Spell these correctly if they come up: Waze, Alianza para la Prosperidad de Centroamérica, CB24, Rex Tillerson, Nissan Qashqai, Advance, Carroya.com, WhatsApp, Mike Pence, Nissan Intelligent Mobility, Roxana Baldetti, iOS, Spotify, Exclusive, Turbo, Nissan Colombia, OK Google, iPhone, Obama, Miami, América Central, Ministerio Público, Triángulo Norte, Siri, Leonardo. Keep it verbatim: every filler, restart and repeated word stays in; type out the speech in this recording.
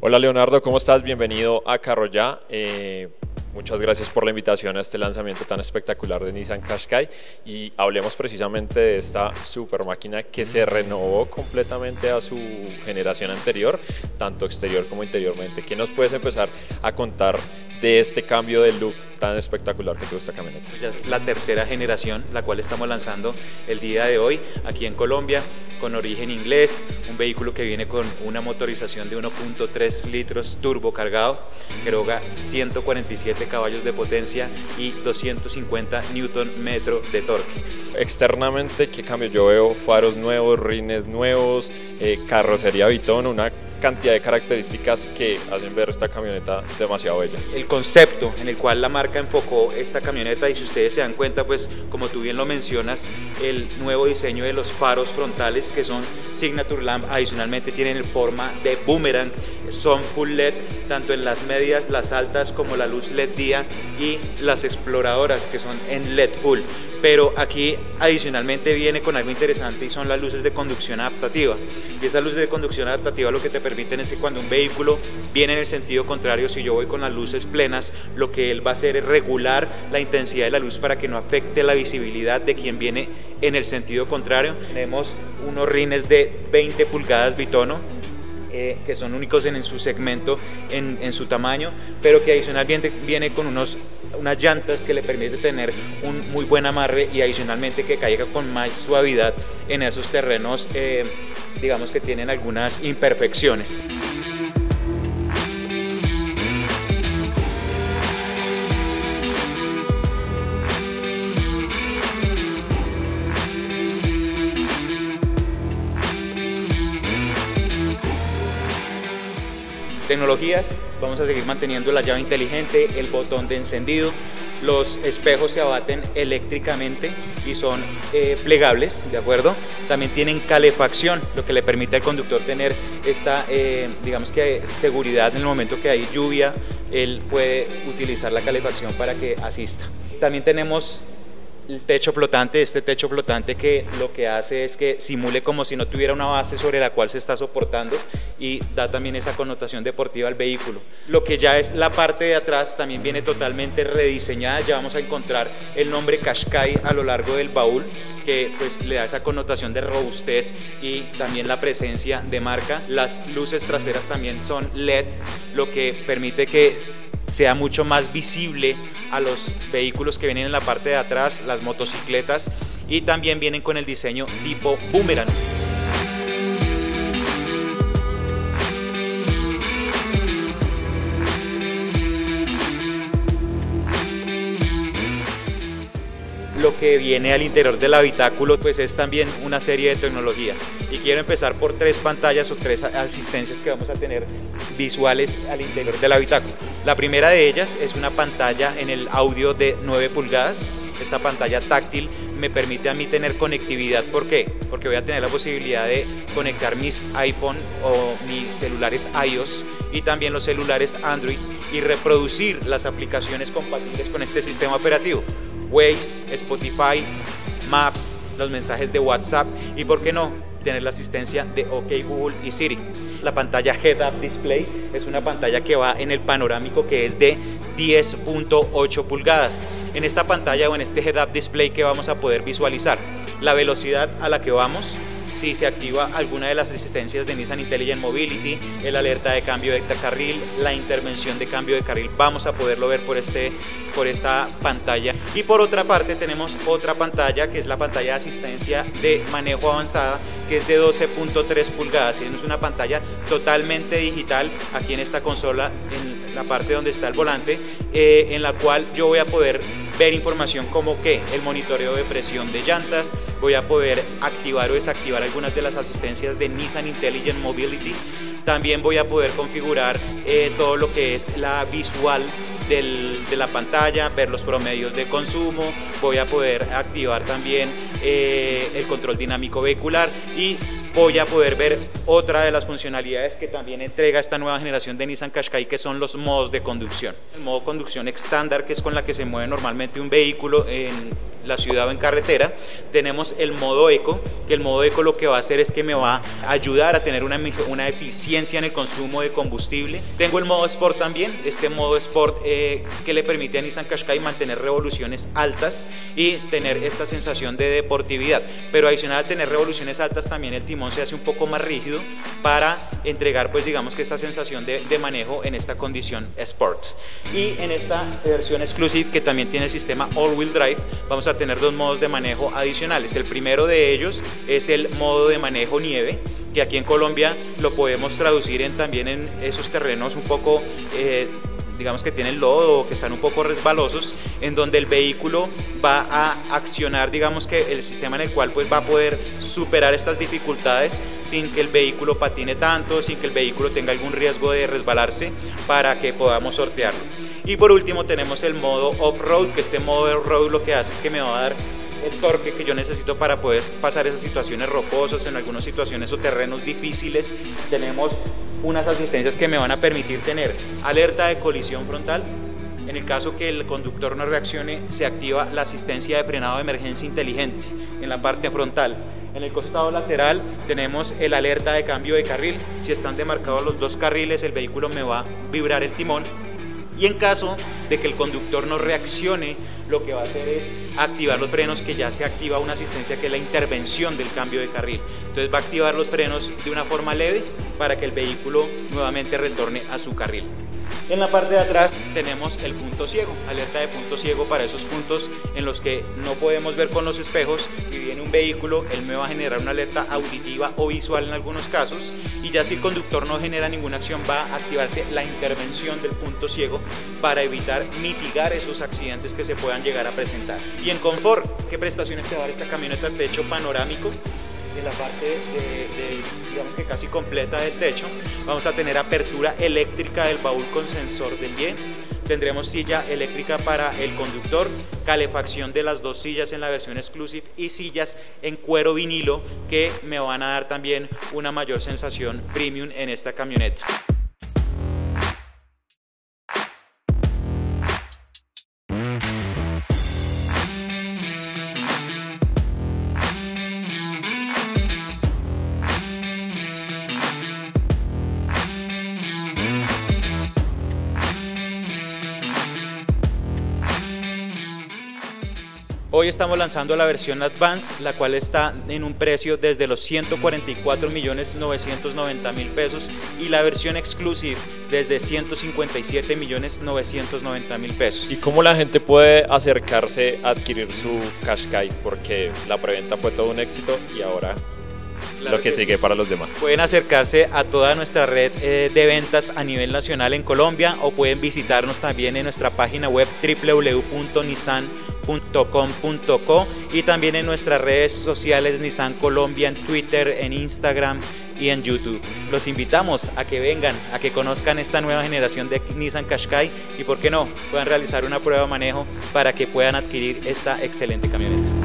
Hola Leonardo, ¿cómo estás? Bienvenido a Carroya. Eh, muchas gracias por la invitación a este lanzamiento tan espectacular de Nissan Qashqai y hablemos precisamente de esta super máquina que se renovó completamente a su generación anterior, tanto exterior como interiormente. ¿Qué nos puedes empezar a contar de este cambio de look tan espectacular que tuvo esta camioneta? Ya es la tercera generación, la cual estamos lanzando el día de hoy aquí en Colombia, con origen inglés, un vehículo que viene con una motorización de uno punto tres litros turbo cargado, que logra ciento cuarenta y siete caballos de potencia y doscientos cincuenta newton metro de torque. Externamente, ¿qué cambio? Yo veo faros nuevos, rines nuevos, eh, carrocería bitón, una cantidad de características que hacen ver esta camioneta demasiado bella. El concepto en el cual la marca enfocó esta camioneta, y si ustedes se dan cuenta, pues como tú bien lo mencionas, el nuevo diseño de los faros frontales, que son Signature Lamp, adicionalmente tienen forma de boomerang, son full L E D, tanto en las medias, las altas, como la luz L E D día y las exploradoras, que son en L E D full. Pero aquí adicionalmente viene con algo interesante, y son las luces de conducción adaptativa. Y esas luces de conducción adaptativa lo que te permiten es que cuando un vehículo viene en el sentido contrario, si yo voy con las luces plenas, lo que él va a hacer es regular la intensidad de la luz para que no afecte la visibilidad de quien viene en el sentido contrario. Tenemos unos rines de veinte pulgadas bitono, Eh, que son únicos en, en su segmento, en, en su tamaño, pero que adicionalmente viene con unos, unas llantas que le permite tener un muy buen amarre y adicionalmente que caiga con más suavidad en esos terrenos, eh, digamos que tienen algunas imperfecciones. Tecnologías, vamos a seguir manteniendo la llave inteligente, el botón de encendido, los espejos se abaten eléctricamente y son eh, plegables, ¿de acuerdo? También tienen calefacción, lo que le permite al conductor tener esta, eh, digamos que seguridad en el momento que hay lluvia, él puede utilizar la calefacción para que asista. También tenemos el techo flotante, este techo flotante que lo que hace es que simule como si no tuviera una base sobre la cual se está soportando y da también esa connotación deportiva al vehículo. Lo que ya es la parte de atrás también viene totalmente rediseñada, ya vamos a encontrar el nombre Qashqai a lo largo del baúl, que pues le da esa connotación de robustez y también la presencia de marca. Las luces traseras también son L E D, lo que permite que sea mucho más visible a los vehículos que vienen en la parte de atrás, las motocicletas, y también vienen con el diseño tipo boomerang. Lo que viene al interior del habitáculo pues es también una serie de tecnologías, y quiero empezar por tres pantallas o tres asistencias que vamos a tener visuales al interior del habitáculo. La primera de ellas es una pantalla en el audio de nueve pulgadas. Esta pantalla táctil me permite a mí tener conectividad. ¿Por qué? Porque voy a tener la posibilidad de conectar mis iPhone o mis celulares iOS y también los celulares Android y reproducir las aplicaciones compatibles con este sistema operativo. Waze, Spotify, Maps, los mensajes de WhatsApp y, ¿por qué no?, tener la asistencia de OK Google y Siri. La pantalla Head-Up Display es una pantalla que va en el panorámico, que es de diez punto ocho pulgadas. En esta pantalla o en este Head-Up Display, que vamos a poder visualizar la velocidad a la que vamos, si se activa alguna de las asistencias de Nissan Intelligent Mobility, el alerta de cambio de carril, la intervención de cambio de carril, vamos a poderlo ver por, este, por esta pantalla. Y por otra parte tenemos otra pantalla, que es la pantalla de asistencia de manejo avanzada, que es de doce punto tres pulgadas, es una pantalla totalmente digital aquí en esta consola, en la parte donde está el volante, eh, en la cual yo voy a poder ver información como que el monitoreo de presión de llantas, voy a poder activar o desactivar algunas de las asistencias de Nissan Intelligent Mobility. También voy a poder configurar eh, todo lo que es la visual del, de la pantalla, ver los promedios de consumo, voy a poder activar también eh, el control dinámico vehicular y voy a poder ver otra de las funcionalidades que también entrega esta nueva generación de Nissan Qashqai, que son los modos de conducción. El modo conducción estándar, que es con la que se mueve normalmente un vehículo en la ciudad o en carretera. Tenemos el modo eco, que el modo eco lo que va a hacer es que me va a ayudar a tener una, una eficiencia en el consumo de combustible. Tengo el modo sport también, este modo sport eh, que le permite a Nissan Qashqai mantener revoluciones altas y tener esta sensación de deportividad, pero adicional a tener revoluciones altas también el timón se hace un poco más rígido para entregar, pues digamos, que esta sensación de, de manejo en esta condición sport. Y en esta versión Exclusive, que también tiene el sistema All Wheel Drive, vamos a tener dos modos de manejo adicionales. El primero de ellos es el modo de manejo nieve, que aquí en Colombia lo podemos traducir en, también en esos terrenos un poco eh, digamos que tienen lodo o que están un poco resbalosos, en donde el vehículo va a accionar, digamos que el sistema en el cual pues va a poder superar estas dificultades sin que el vehículo patine tanto, sin que el vehículo tenga algún riesgo de resbalarse, para que podamos sortearlo. Y por último tenemos el modo off-road, que este modo off-road lo que hace es que me va a dar el torque que yo necesito para poder pasar esas situaciones rocosas, en algunas situaciones o terrenos difíciles. Tenemos unas asistencias que me van a permitir tener alerta de colisión frontal. En el caso que el conductor no reaccione, se activa la asistencia de frenado de emergencia inteligente en la parte frontal. En el costado lateral tenemos el alerta de cambio de carril. Si están demarcados los dos carriles, el vehículo me va a vibrar el timón. Y en caso de que el conductor no reaccione, lo que va a hacer es activar los frenos, que ya se activa una asistencia que es la intervención del cambio de carril. Entonces va a activar los frenos de una forma leve para que el vehículo nuevamente retorne a su carril. En la parte de atrás tenemos el punto ciego, alerta de punto ciego para esos puntos en los que no podemos ver con los espejos y viene un vehículo, él me va a generar una alerta auditiva o visual en algunos casos, y ya si el conductor no genera ninguna acción va a activarse la intervención del punto ciego para evitar, mitigar esos accidentes que se puedan llegar a presentar. Y en confort, ¿qué prestaciones te va a dar esta camioneta? Techo panorámico. En la parte de, de, digamos que casi completa del techo, vamos a tener apertura eléctrica del baúl con sensor del pie, tendremos silla eléctrica para el conductor, calefacción de las dos sillas en la versión Exclusive y sillas en cuero vinilo que me van a dar también una mayor sensación premium en esta camioneta. Hoy estamos lanzando la versión Advance, la cual está en un precio desde los ciento cuarenta y cuatro millones novecientos noventa mil pesos y la versión Exclusive desde ciento cincuenta y siete millones novecientos noventa mil pesos. ¿Y cómo la gente puede acercarse a adquirir su Qashqai? Porque la preventa fue todo un éxito y ahora... Claro lo que, que sigue sí. Para los demás. Pueden acercarse a toda nuestra red eh, de ventas a nivel nacional en Colombia, o pueden visitarnos también en nuestra página web doble u doble u doble u punto nissan punto com punto co y también en nuestras redes sociales Nissan Colombia, en Twitter, en Instagram y en YouTube. Los invitamos a que vengan, a que conozcan esta nueva generación de Nissan Qashqai y, por qué no, puedan realizar una prueba de manejo para que puedan adquirir esta excelente camioneta.